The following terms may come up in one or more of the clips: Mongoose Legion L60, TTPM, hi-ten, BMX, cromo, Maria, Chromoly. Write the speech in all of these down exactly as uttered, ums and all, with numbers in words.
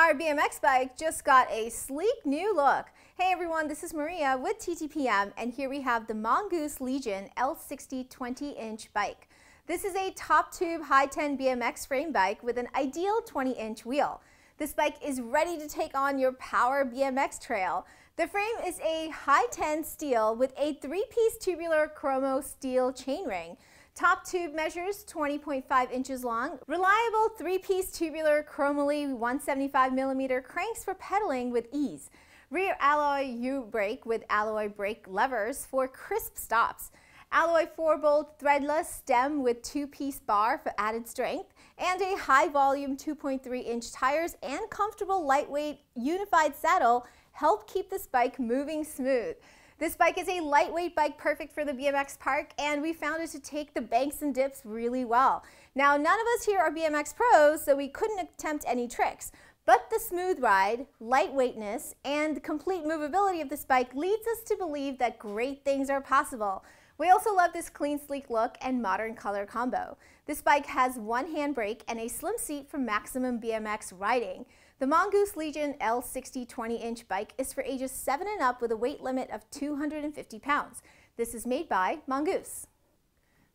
Our B M X bike just got a sleek new look. Hey everyone, this is Maria with T T P M, and here we have the Mongoose Legion L sixty twenty inch bike. This is a top tube hi-ten B M X frame bike with an ideal twenty inch wheel. This bike is ready to take on your power B M X trail. The frame is a hi-ten steel with a three-piece tubular chromo steel chainring. Top tube measures twenty point five inches long, reliable three-piece tubular Chromoly one seventy-five millimeter cranks for pedaling with ease. Rear alloy U-brake with alloy brake levers for crisp stops. Alloy four-bolt threadless stem with two-piece bar for added strength, and a high-volume two point three inch tires and comfortable lightweight unified saddle help keep this bike moving smooth. This bike is a lightweight bike perfect for the B M X park, and we found it to take the banks and dips really well. Now, none of us here are B M X pros, so we couldn't attempt any tricks, but the smooth ride, lightweightness, and complete movability of this bike leads us to believe that great things are possible. We also love this clean, sleek look and modern color combo. This bike has one handbrake and a slim seat for maximum B M X riding. The Mongoose Legion L sixty twenty inch bike is for ages seven and up with a weight limit of two hundred fifty pounds. This is made by Mongoose.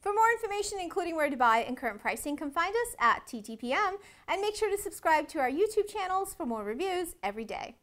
For more information, including where to buy and current pricing, come find us at T T P M, and make sure to subscribe to our YouTube channels for more reviews every day.